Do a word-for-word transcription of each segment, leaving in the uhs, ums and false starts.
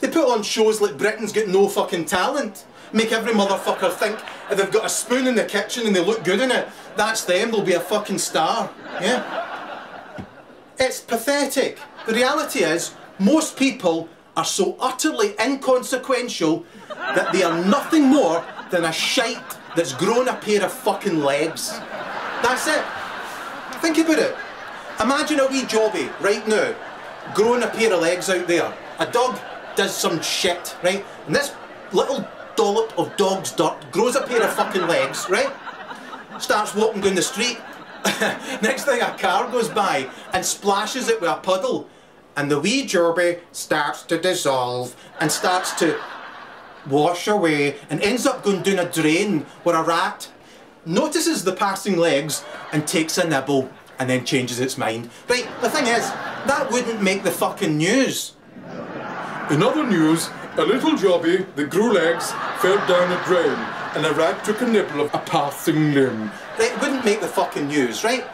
They put on shows like Britain's Got No Fucking Talent. Make every motherfucker think if they've got a spoon in the kitchen and they look good in it, that's them, they'll be a fucking star. Yeah? It's pathetic. The reality is, most people are so utterly inconsequential that they are nothing more than a shite that's grown a pair of fucking legs. That's it. Think about it. Imagine a wee jobby right now, growing a pair of legs out there. A dog does some shit, right? And this little dollop of dog's dirt grows a pair of fucking legs, right? Starts walking down the street. Next thing, a car goes by and splashes it with a puddle. And the wee jobby starts to dissolve and starts to wash away and ends up going down a drain where a rat notices the passing legs and takes a nibble and then changes its mind. Right, the thing is, that wouldn't make the fucking news. In other news, a little jobby that grew legs fell down a drain and a rat took a nibble of a passing limb. Right, it wouldn't make the fucking news, right?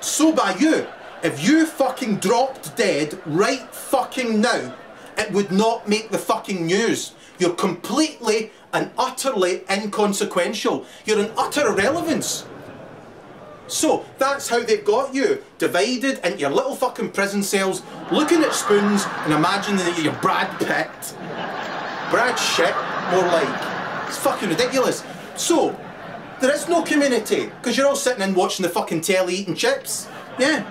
So by you. If you fucking dropped dead right fucking now, it would not make the fucking news. You're completely and utterly inconsequential. You're an utter irrelevance. So that's how they've got you, divided into your little fucking prison cells, looking at spoons and imagining that you're Brad Pitt. Brad shit, more like. It's fucking ridiculous. So, there is no community, because you're all sitting in watching the fucking telly eating chips. Yeah.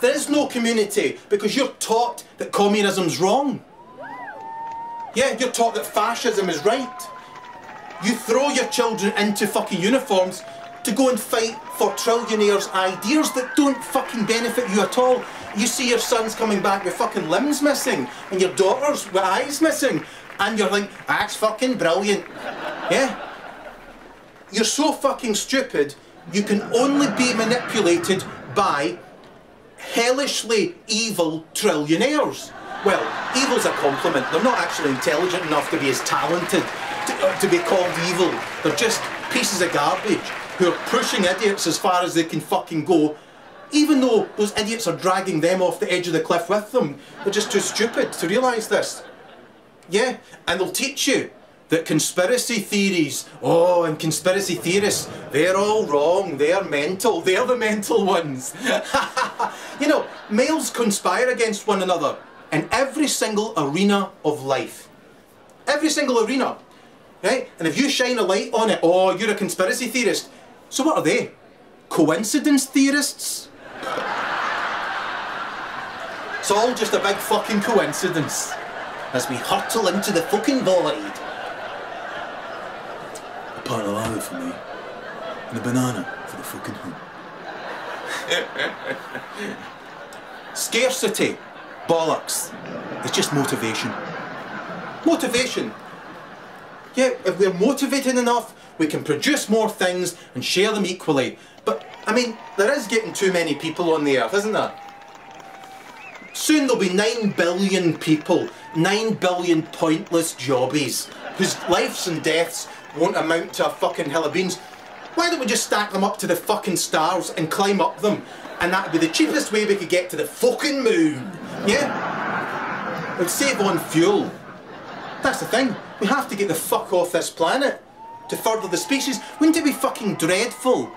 There is no community because you're taught that communism's wrong. Yeah, you're taught that fascism is right. You throw your children into fucking uniforms to go and fight for trillionaires' ideas that don't fucking benefit you at all. You see your sons coming back with fucking limbs missing and your daughters with eyes missing and you're like, that's fucking brilliant. Yeah? You're so fucking stupid, you can only be manipulated by hellishly evil trillionaires. Well, evil's a compliment. They're not actually intelligent enough to be as talented to, uh, to be called evil. They're just pieces of garbage who are pushing idiots as far as they can fucking go, even though those idiots are dragging them off the edge of the cliff with them. They're just too stupid to realise this. Yeah, and they'll teach you that conspiracy theories, oh, and conspiracy theorists, they're all wrong, they're mental, they're the mental ones. You know, males conspire against one another in every single arena of life. Every single arena, right? And if you shine a light on it, oh, you're a conspiracy theorist. So what are they? Coincidence theorists? It's all just a big fucking coincidence as we hurtle into the fucking void. Part of lava for me, and a banana for the fucking home. Scarcity, bollocks. It's just motivation. Motivation. Yeah, if we're motivated enough, we can produce more things and share them equally. But, I mean, there is getting too many people on the earth, isn't there? Soon there'll be nine billion people, nine billion pointless jobbies, whose lives and deaths won't amount to a fucking hill of beans. Why don't we just stack them up to the fucking stars and climb up them? And that would be the cheapest way we could get to the fucking moon. Yeah? We'd save on fuel. That's the thing. We have to get the fuck off this planet to further the species. Wouldn't it be fucking dreadful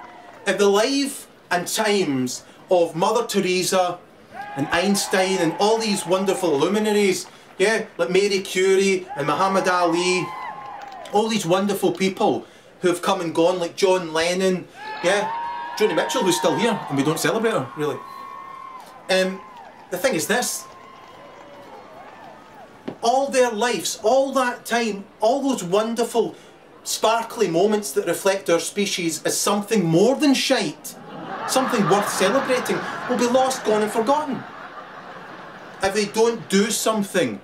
if the life and times of Mother Teresa and Einstein and all these wonderful luminaries, yeah, like Marie Curie and Muhammad Ali, all these wonderful people who have come and gone, like John Lennon, yeah, Joni Mitchell, who's still here, and we don't celebrate her, really. Um, the thing is this, all their lives, all that time, all those wonderful, sparkly moments that reflect our species as something more than shite, something worth celebrating, will be lost, gone and forgotten. If we don't do something,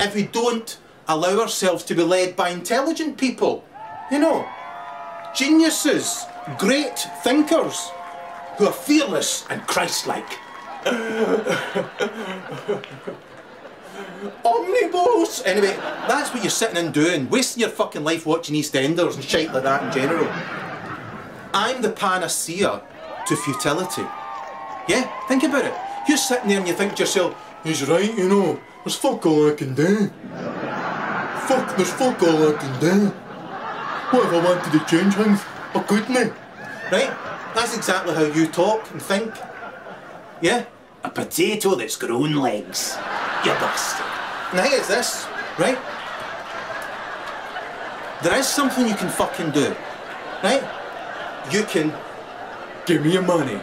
if we don't allow ourselves to be led by intelligent people, you know, geniuses, great thinkers, who are fearless and Christ-like. Omnibus! Anyway, that's what you're sitting and doing, wasting your fucking life watching EastEnders and shit like that in general. I'm the panacea to futility. Yeah, think about it. You're sitting there and you think to yourself, he's right, you know, There's fuck all I can do. Fuck, there's fuck all I can do. What if I wanted to change things? I couldn't. Right? That's exactly how you talk and think. Yeah? A potato that's got own legs. You bastard. And the thing is this, right? There is something you can fucking do. Right? You can... Give me your money.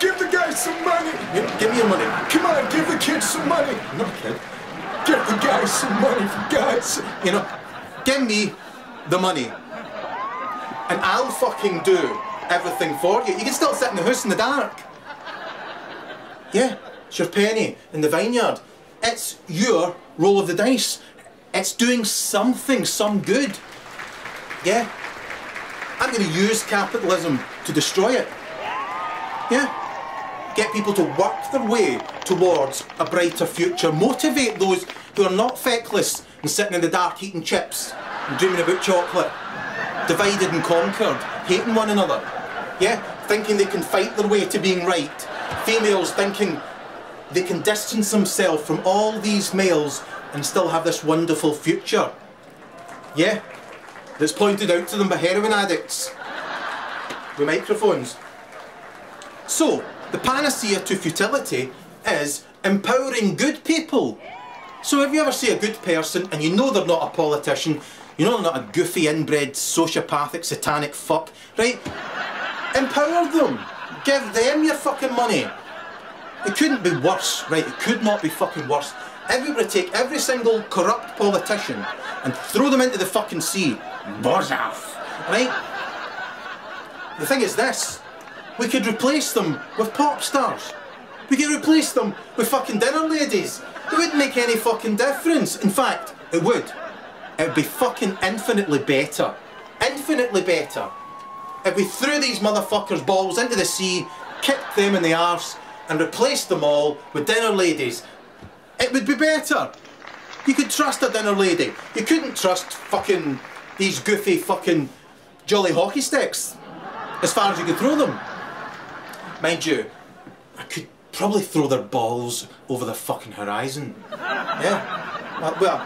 Give the guy some money! Give, give me your money. Come on, give the kid some money! No, kid. Give the guy some money, for God's sake. You know, give me the money. And I'll fucking do everything for you. You can still sit in the house in the dark. Yeah, it's your penny in the vineyard. It's your roll of the dice. It's doing something, some good. Yeah? I'm going to use capitalism to destroy it. Yeah? Get people to work their way towards a brighter future. Motivate those who are not feckless and sitting in the dark eating chips and dreaming about chocolate. Divided and conquered, hating one another. Yeah? Thinking they can fight their way to being right. Females thinking they can distance themselves from all these males and still have this wonderful future. Yeah? That's pointed out to them by heroin addicts with microphones. So, the panacea to futility is empowering good people. So if you ever see a good person and you know they're not a politician, you know they're not a goofy, inbred, sociopathic, satanic fuck, right? Empower them. Give them your fucking money. It couldn't be worse, right? It could not be fucking worse. Everybody take every single corrupt politician and throw them into the fucking sea. Buzz off, right? The thing is this, we could replace them with pop stars. We could replace them with fucking dinner ladies. It wouldn't make any fucking difference. In fact, it would. It would be fucking infinitely better. Infinitely better. If we threw these motherfuckers' balls into the sea, kicked them in the arse, and replaced them all with dinner ladies. It would be better. You could trust a dinner lady. You couldn't trust fucking these goofy fucking jolly hockey sticks as far as you could throw them. Mind you, I could probably throw their balls over the fucking horizon. Yeah. Well,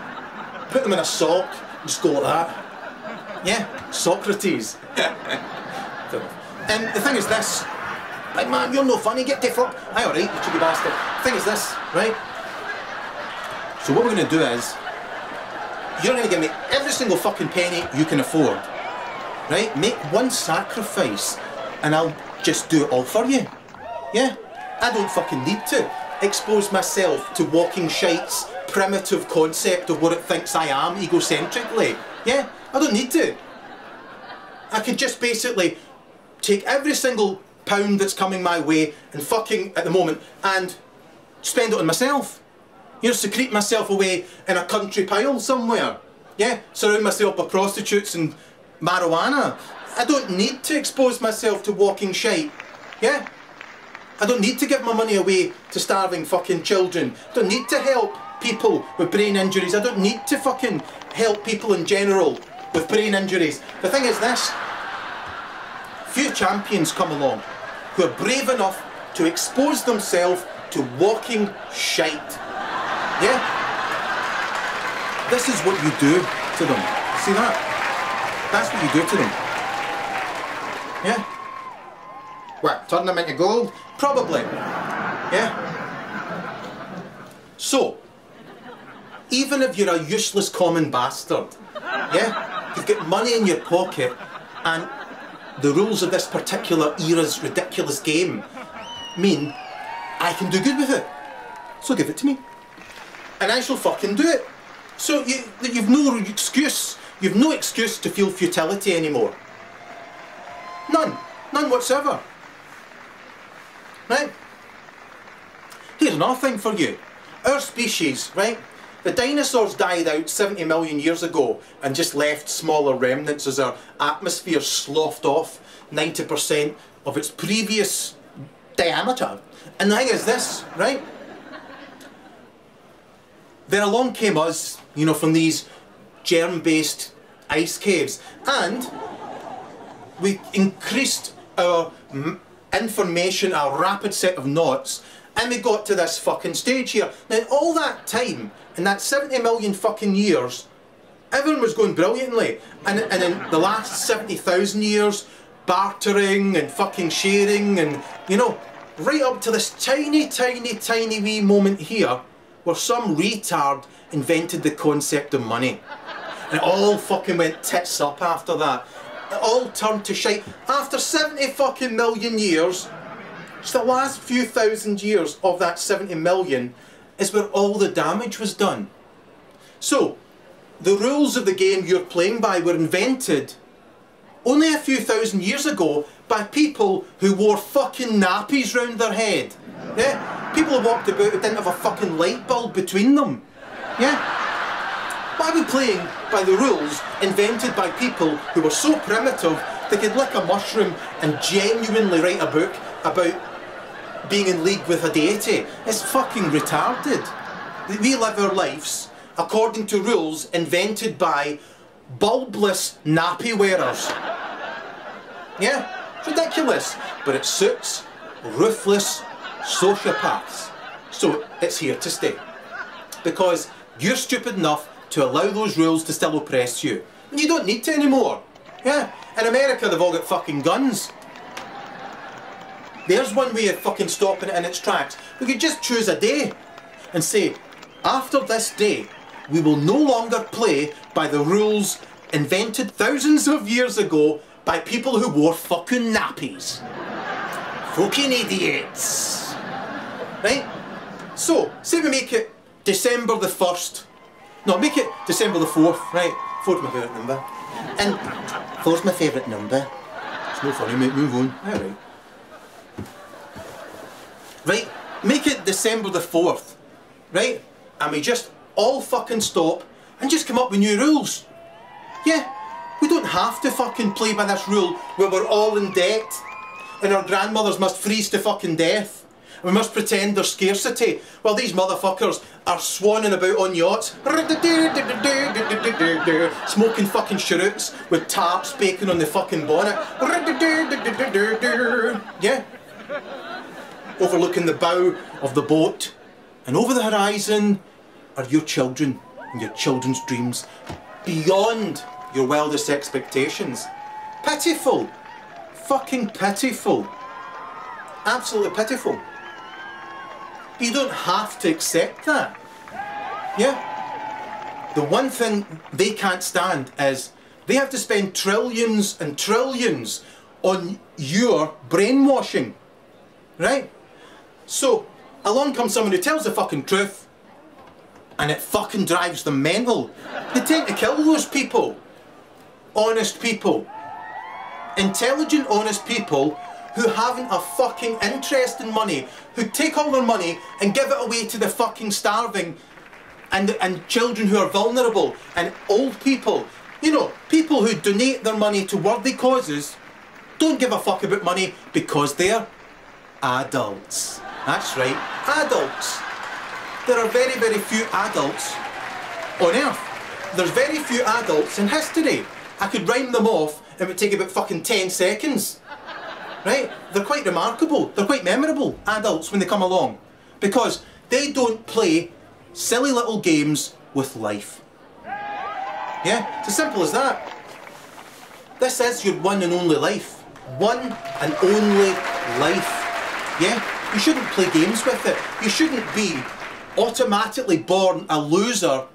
put them in a sock and just go like that. Yeah. Socrates. And the thing is this. Big man, you're no funny. Get the fuck. Aye, alright, you cheeky bastard. The thing is this, right? So what we're going to do is, you're going to give me every single fucking penny you can afford, right? Make one sacrifice and I'll just do it all for you, yeah? I don't fucking need to expose myself to walking shite's primitive concept of what it thinks I am egocentrically, yeah? I don't need to. I can just basically take every single pound that's coming my way and fucking, at the moment, and spend it on myself. You know, secrete myself away in a country pile somewhere. Yeah, surround myself by prostitutes and marijuana. I don't need to expose myself to walking shite. Yeah? I don't need to give my money away to starving fucking children. I don't need to help people with brain injuries. I don't need to fucking help people in general with brain injuries. The thing is this, few champions come along who are brave enough to expose themselves to walking shite. Yeah? This is what you do to them. See that? That's what you do to them. Yeah? What, turn them into gold? Probably. Yeah? So, even if you're a useless common bastard, yeah? You've got money in your pocket and the rules of this particular era's ridiculous game mean I can do good with it. So give it to me. And I shall fucking do it. So you, you've no excuse. You've no excuse to feel futility anymore. None. None whatsoever. Right? Here's another thing for you. Our species, right? The dinosaurs died out seventy million years ago and just left smaller remnants as our atmosphere sloughed off ninety percent of its previous diameter. And the thing is this, right? Then along came us, you know, from these germ-based ice caves, and we increased our m information, our rapid set of knots, and we got to this fucking stage here. Now, all that time, in that seventy million fucking years, everyone was going brilliantly, and, and in the last seventy thousand years, bartering and fucking sharing and, you know, right up to this tiny, tiny, tiny wee moment here where some retard invented the concept of money. And it all fucking went tits up after that. It all turned to shite. After seventy fucking million years, it's the last few thousand years of that seventy million is where all the damage was done. So, the rules of the game you're playing by were invented only a few thousand years ago by people who wore fucking nappies round their head. Yeah? People who walked about who didn't have a fucking light bulb between them. Yeah? Why are we playing by the rules invented by people who were so primitive they could lick a mushroom and genuinely write a book about being in league with a deity? It's fucking retarded. We live our lives according to rules invented by bulbless nappy wearers. Yeah, it's ridiculous, but it suits ruthless sociopaths. So it's here to stay, because you're stupid enough to allow those rules to still oppress you, and you don't need to anymore. Yeah, in America they've all got fucking guns. There's one way of fucking stopping it in its tracks. We could just choose a day and say, after this day, we will no longer play by the rules invented thousands of years ago by people who wore fucking nappies. Fucking idiots. Right? So, say we make it December the first. No, make it December the fourth, right? Four's my favourite number. And four's my favourite number. It's no funny, mate, move on. Alright. Right? Make it December the fourth. Right? And we just all fucking stop and just come up with new rules. Yeah, we don't have to fucking play by this rule where we're all in debt and our grandmothers must freeze to fucking death and we must pretend there's scarcity while these motherfuckers are swanning about on yachts smoking fucking cheroots with tarps baking on the fucking bonnet, yeah, overlooking the bow of the boat, and over the horizon are your children and your children's dreams beyond your wildest expectations. Pitiful. Fucking pitiful. Absolutely pitiful. You don't have to accept that. Yeah? The one thing they can't stand is they have to spend trillions and trillions on your brainwashing. Right? So, along comes someone who tells the fucking truth, and it fucking drives them mental. They tend to kill those people. Honest people. Intelligent, honest people who haven't a fucking interest in money, who take all their money and give it away to the fucking starving and, and children who are vulnerable and old people. You know, people who donate their money to worthy causes don't give a fuck about money because they're adults. That's right, adults. There are very, very few adults on earth. There's very few adults in history. I could rhyme them off and it would take about fucking ten seconds. Right? They're quite remarkable. They're quite memorable, adults, when they come along. Because they don't play silly little games with life. Yeah? It's as simple as that. This is your one and only life. One and only life. Yeah? You shouldn't play games with it. You shouldn't be automatically born a loser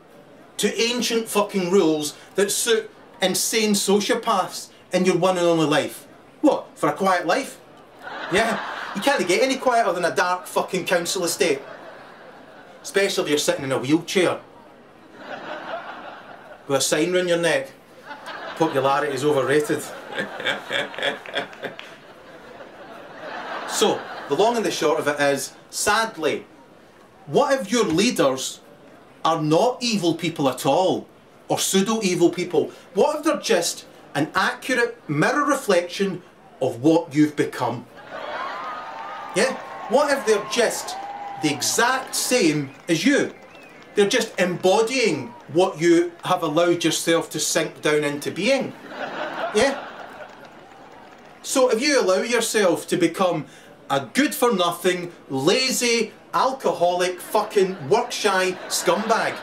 to ancient fucking rules that suit insane sociopaths in your one and only life. What, for a quiet life? Yeah, you can't get any quieter than a dark fucking council estate. Especially if you're sitting in a wheelchair with a sign round your neck. Popularity is overrated. So, the long and the short of it is, sadly, what if your leaders are not evil people at all, or pseudo-evil people? What if they're just an accurate mirror reflection of what you've become? Yeah? What if they're just the exact same as you? They're just embodying what you have allowed yourself to sink down into being. Yeah? So if you allow yourself to become a good-for-nothing, lazy, alcoholic, fucking work-shy scumbag.